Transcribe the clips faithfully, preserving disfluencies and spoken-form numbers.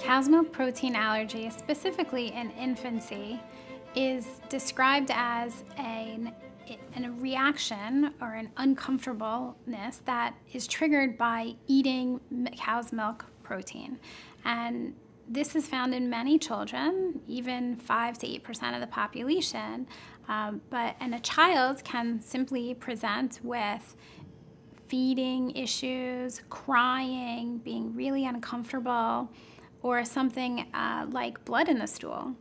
Plasmoprotein allergy, specifically in infancy, is described as an, a reaction or an uncomfortableness that is triggered by eating cow's milk protein. And this is found in many children, even five to eight percent of the population. Um, but, and a child can simply present with feeding issues, crying, being really uncomfortable, or something uh, like blood in the stool.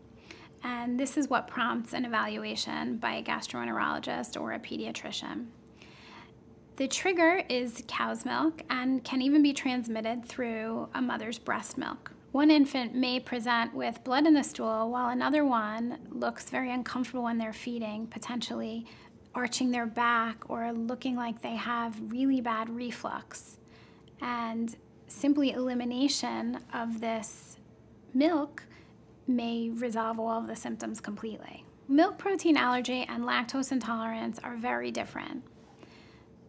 And this is what prompts an evaluation by a gastroenterologist or a pediatrician. The trigger is cow's milk and can even be transmitted through a mother's breast milk. One infant may present with blood in the stool while another one looks very uncomfortable when they're feeding, potentially arching their back or looking like they have really bad reflux. And simply elimination of this milk may resolve all of the symptoms completely. Milk protein allergy and lactose intolerance are very different.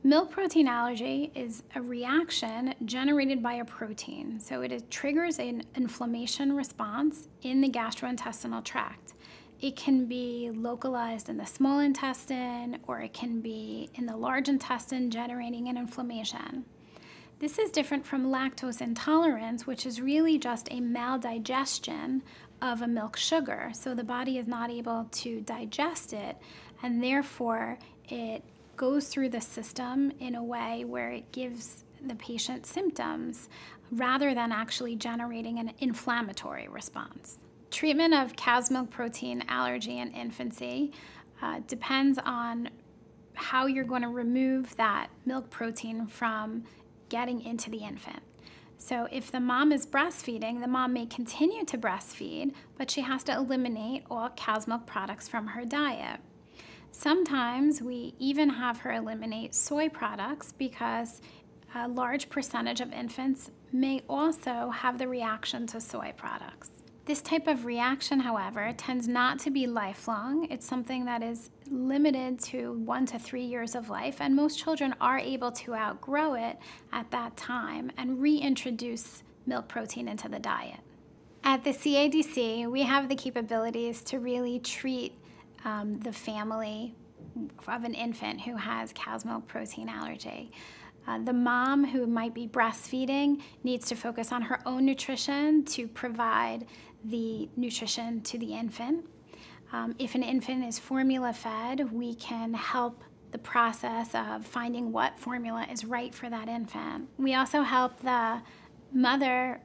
Milk protein allergy is a reaction generated by a protein, so it triggers an inflammation response in the gastrointestinal tract. It can be localized in the small intestine, or it can be in the large intestine, generating an inflammation. This is different from lactose intolerance, which is really just a maldigestion of a milk sugar. So the body is not able to digest it, and therefore it goes through the system in a way where it gives the patient symptoms rather than actually generating an inflammatory response. Treatment of cow's milk protein allergy in infancy uh, depends on how you're going to remove that milk protein from getting into the infant. So if the mom is breastfeeding, the mom may continue to breastfeed, but she has to eliminate all cow's milk products from her diet. Sometimes we even have her eliminate soy products because a large percentage of infants may also have the reaction to soy products. This type of reaction, however, tends not to be lifelong. It's something that is limited to one to three years of life, and most children are able to outgrow it at that time and reintroduce milk protein into the diet. At the C A D C, we have the capabilities to really treat um, the family of an infant who has cow's milk protein allergy. Uh, the mom who might be breastfeeding needs to focus on her own nutrition to provide the nutrition to the infant. Um, if an infant is formula fed, we can help the process of finding what formula is right for that infant. We also help the mother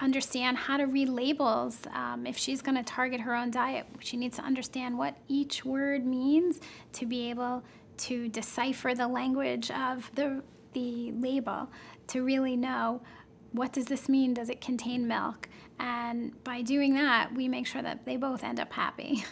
understand how to read labels. Um, if she's going to target her own diet, she needs to understand what each word means to be able to decipher the language of the the label to really know, what does this mean? Does it contain milk? And by doing that, we make sure that they both end up happy.